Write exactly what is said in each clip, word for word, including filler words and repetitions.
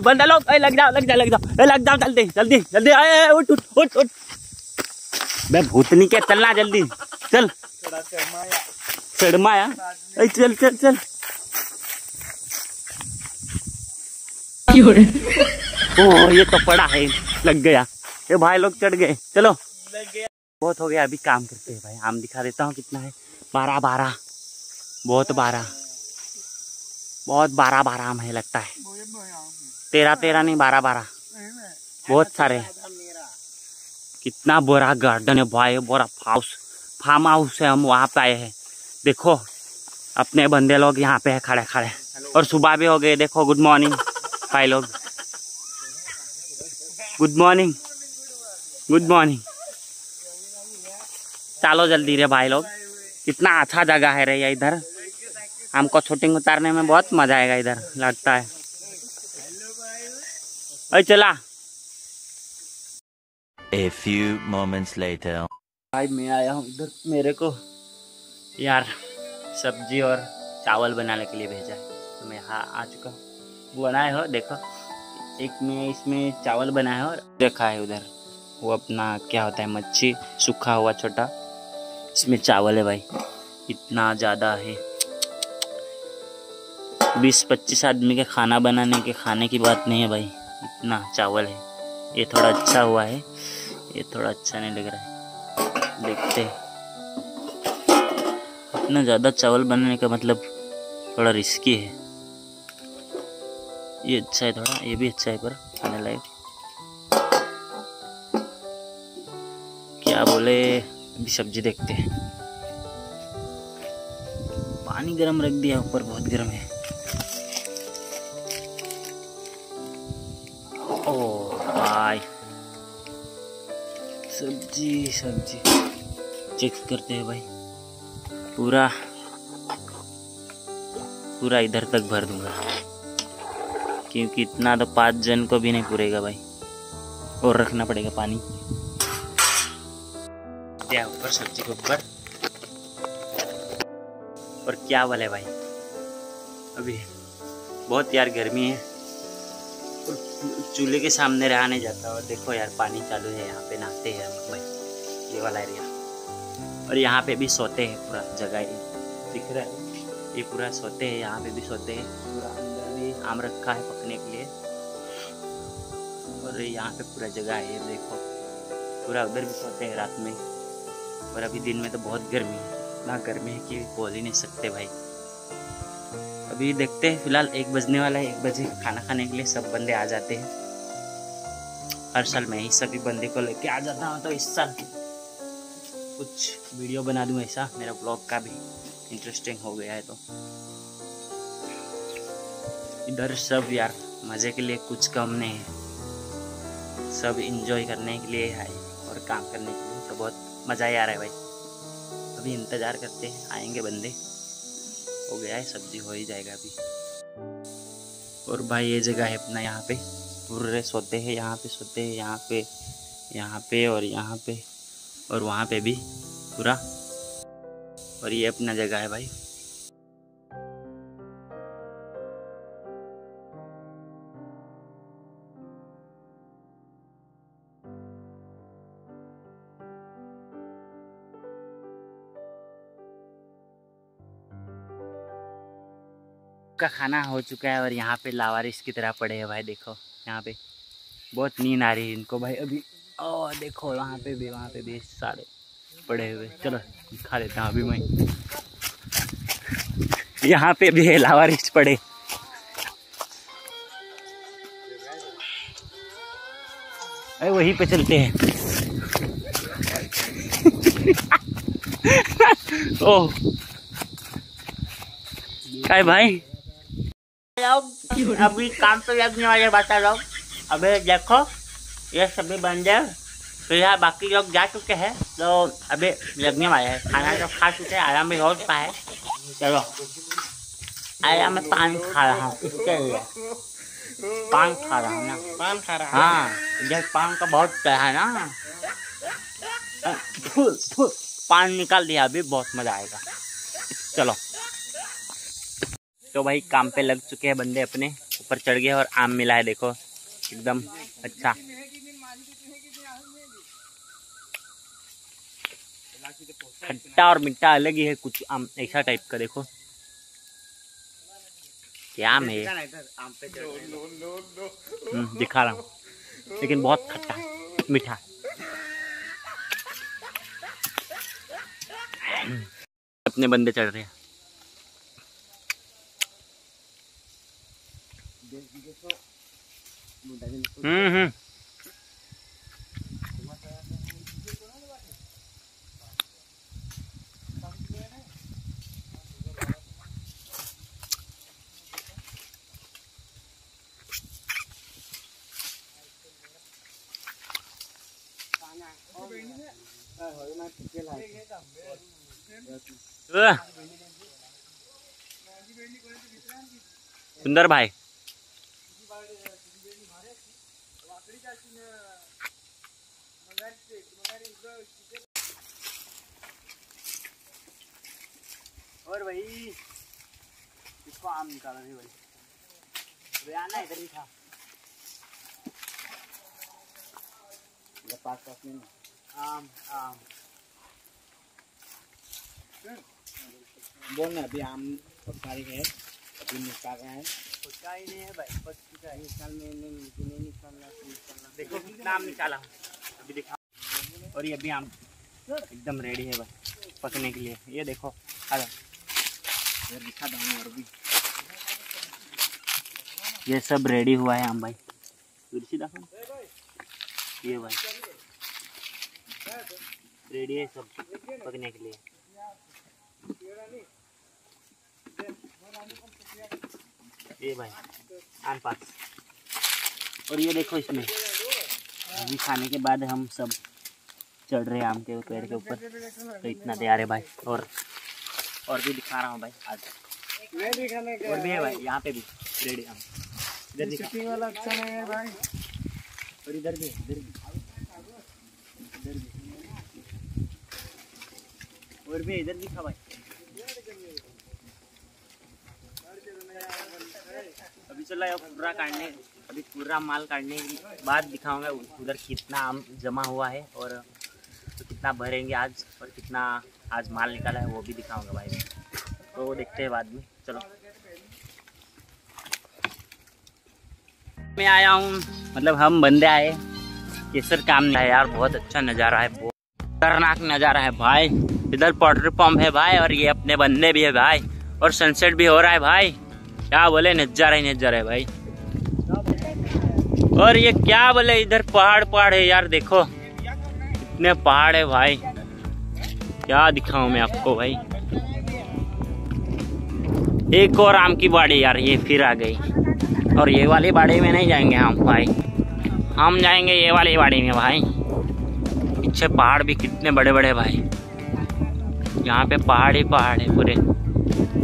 बंदा लोग लग जाओ लग जाओ लग जाओ लग जाओ जल्दी जल्दी जल्दी आए उठ उठ उठ उठ मैं भूतनी क्या चलना जल्दी चल शर्माया चल चल चल ओ ये तो पड़ा है लग गया ये भाई लोग चढ़ गए चलो बहुत हो गया अभी काम करते हैं भाई आम दिखा देता हूँ कितना है बारह बारह बहुत बारह बहुत बारह बारह आम है लगता है तेरह तेरह नहीं बारह बारह बहुत सारे कितना बड़ा गार्डन है भाई बड़ा हाउस फार्म हाउस है हम वहाँ पे आए हैं देखो अपने बंदे लोग यहाँ पे है खड़े खड़े और सुबह भी हो गए देखो गुड मॉर्निंग भाई लोग गुड मॉर्निंग गुड मॉर्निंग चलो जल्दी रे भाई लोग कितना अच्छा जगह है रे ये इधर हमको शूटिंग उतारने में बहुत मजा आएगा इधर लगता है अरे चला A few moments later. भाई मैं आया हूँ इधर मेरे को यार सब्जी और चावल बनाने के लिए भेजा है तो मैं हाँ आ चुका हूँ बनाए हो देखो एक में इसमें चावल बनाया और रखा है उधर वो अपना क्या होता है मच्छी सूखा हुआ छोटा इसमें चावल है भाई इतना ज़्यादा है बीस पच्चीस आदमी के खाना बनाने के खाने की बात नहीं है भाई इतना चावल है ये थोड़ा अच्छा हुआ है ये थोड़ा अच्छा नहीं लग रहा है देखते इतना ज़्यादा चावल बनाने का मतलब थोड़ा रिस्की है ये अच्छा है थोड़ा ये भी अच्छा है पर खाने लायक क्या बोले अभी सब्जी देखते हैं पानी गरम रख दिया ऊपर बहुत गरम है सब्जी सब्जी चेक करते हैं भाई पूरा पूरा इधर तक भर दूंगा क्योंकि इतना तो पाँच जन को भी नहीं पूरेगा भाई और रखना पड़ेगा पानी क्या ऊपर सब्जी के ऊपर और क्या वाले भाई अभी बहुत यार गर्मी है चूल्हे के सामने रहा नहीं जाता और देखो यार पानी चालू है यहाँ पे नहाते हैं भाई ये वाला एरिया और यहाँ पे भी सोते हैं पूरा जगह दिख रहा है ये पूरा सोते हैं यहाँ पे भी सोते हैं पूरा अंदर भी आम रखा है पकने के लिए और यहाँ पे पूरा जगह है देखो पूरा उधर भी सोते हैं रात में और अभी दिन में तो बहुत गर्मी है इतना गर्मी है कि बोल ही नहीं सकते भाई अभी देखते हैं फिलहाल एक बजने वाला है एक बजे खाना खाने के लिए सब बंदे आ जाते हैं हर साल मैं ही सभी बंदे को लेके आ जाता हूँ तो इस साल कुछ वीडियो बना दूँ ऐसा मेरा ब्लॉग का भी इंटरेस्टिंग हो गया है तो इधर सब यार मज़े के लिए कुछ कम नहीं है सब एंजॉय करने के लिए है और काम करने के लिए तो बहुत मज़ा ही आ रहा है भाई अभी इंतज़ार करते हैं आएंगे बंदे हो गया है सब्जी हो ही जाएगा अभी और भाई ये जगह है अपना यहाँ पे पूरे सोते हैं यहाँ पे सोते हैं यहाँ पे यहाँ पे और यहाँ पे और वहाँ पे भी पूरा और ये अपना जगह है भाई का खाना हो चुका है और यहाँ पे लावारिस की तरह पड़े हैं भाई देखो यहाँ पे बहुत नींद आ रही है इनको भाई अभी ओ देखो वहाँ पे भी वहाँ पे भी सारे पड़े हुए चलो खा लेता हूँ अभी मैं यहाँ पे भी है लावारिस पड़े अरे वहीं पे चलते हैं ओ काय भाई अभी काम तो लगने वाले बता रहा हूँ अभी देखो ये सभी बंदे फिलहाल बाकी लोग जा चुके हैं तो अभी लगने वाले हैं खाना तो खा चुके हैं आराम भी हो चुका है चलो आराम में पान खा रहा हूँ इसके लिए पान खा रहा हूँ ना पान खा रहा हाँ इधर पान का बहुत चढ़ा ना फूल फूल पान निकाल दिया अभी बहुत मज़ा आएगा चलो तो भाई काम पे लग चुके हैं बंदे अपने ऊपर चढ़ गया और आम मिला है, देखो एकदम अच्छा। खट्टा और मीठा अलग ही है, कुछ आम ऐसा टाइप का। देखो क्या आम है, दिखा रहा हूँ, लेकिन बहुत खट्टा मीठा। अपने बंदे चढ़ रहे हैं। हम्म हम्म सुंदर भाई और भाई इसको आम निकाला भी भाई, बयाना इधर ही था पास में। आम आम बोलना अभी आम पकारी है, अभी निकाल रहे हैं। पक्का ही नहीं है भाई, पक्का ही नहीं निकालना। देखो कितना आम निकाला अभी, देखा। और ये अभी आम एकदम रेडी है भाई पकने के लिए। ये देखो अरे इधर दिखा दूँ, और भी ये सब रेडी हुआ है आम भाई। तुलसी दाखा ये भाई रेडी है सब पकने के लिए। ये भाई आम पास। और ये देखो इसमें अभी खाने के बाद हम सब चढ़ रहे हैं आम के पेड़ के ऊपर, तो इतना तैयार है भाई। और और भी दिखा रहा हूँ भाई आज, और भी है भाई यहाँ पे भी रेडी आम। इधर दिखा वाला अच्छा नहीं है भाई, और इधर भी इधर भी इधर भी और भी इधर दिखा भाई। अभी चला है पूरा काटने, अभी पूरा माल काटने के बाद दिखाऊंगा उधर कितना आम जमा हुआ है और तो कितना भरेंगे आज, और कितना आज माल निकाला है वो भी दिखाऊंगा भाई। तो वो देखते हैं बाद में। चलो मैं आया हूँ, मतलब हम बंदे आए केसर काम नहीं है यार। बहुत अच्छा नज़ारा है, बहुत खतरनाक नज़ारा है भाई। इधर पेट्रोल पंप है भाई, और ये अपने बंदे भी है भाई, और सनसेट भी हो रहा है भाई। क्या बोले, नज़ारा ही नज़ारा है भाई। और ये क्या बोले, इधर पहाड़ पहाड़ है यार, देखो इतने पहाड़ है भाई, क्या दिखाऊं मैं आपको भाई। एक और आम की बाड़ी यार, ये फिर आ गई। और ये वाली बाड़ी में नहीं जाएंगे हम भाई, हम जाएंगे ये वाली बाड़ी में भाई। पीछे पहाड़ भी कितने बड़े बड़े भाई, यहाँ पे पहाड़ ही पहाड़ है पूरे,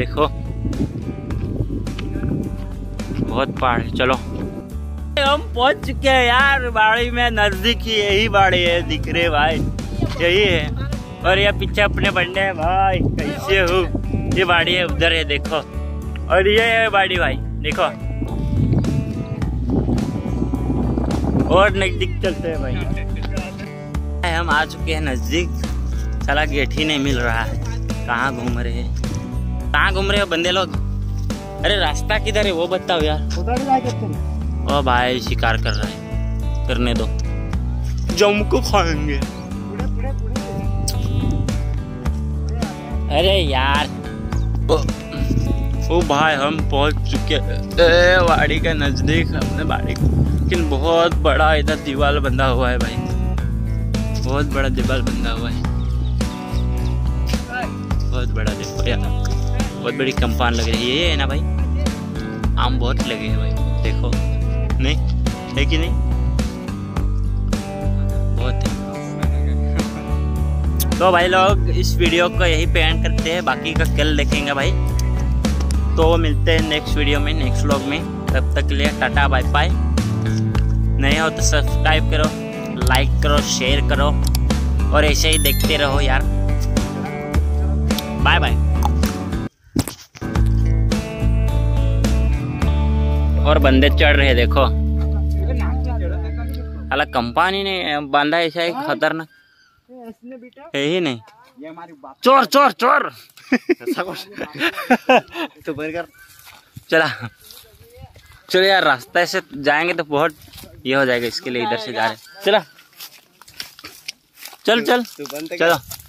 देखो बहुत पहाड़ है। चलो हम पहुंच चुके हैं यार बाड़ी में, नजदीक ही यही बाड़ी है, दिख रहे भाई यही है। और ये पीछे अपने बंदे हैं भाई, कैसे हो ये बाड़ी है उधर है देखो, और ये है बाड़ी भाई देखो। और नजदीक चलते हैं भाई, हम आ चुके हैं नजदीक। साला गेट ही नहीं मिल रहा है, कहाँ घूम रहे हैं, कहाँ घूम रहे हो बंदे लोग। अरे रास्ता किधर है वो बताओ यार। ओ भाई शिकार कर रहा है, करने दो, जम को खाएंगे। अरे यार ओ, ओ भाई हम पहुंच चुके हैं बाड़ी के नजदीक। हमने बाड़ी लेकिन बहुत बड़ा इधर दीवार बंधा हुआ है भाई, बहुत बड़ा दीवार बंधा हुआ है, बहुत बड़ा देखो यार, बहुत बड़ी कंपाउंड लग रही है ये है ना भाई। आम बहुत लगे हैं भाई देखो, नहीं है कि नहीं, बहुत है। तो भाई लोग इस वीडियो को यही पे एंड करते हैं, बाकी का कल देखेंगे भाई। तो मिलते हैं नेक्स्ट वीडियो में, नेक्स्ट व्लॉग में। तब तक के लिए टाटा बाय बाय। नए हो तो सब्सक्राइब करो, लाइक करो, शेयर करो, और ऐसे ही देखते रहो यार। Bye bye. और बंदे चढ़ रहे हैं, देखो अलग कंपनी ने बांधा ऐसा एक खतरनाक है ही नहीं। चोर चोर चोर तो कर चला चलो यार, रास्ते से जाएंगे तो बहुत ये हो जाएगा, इसके लिए इधर से जा रहे। चला चल चल चलो।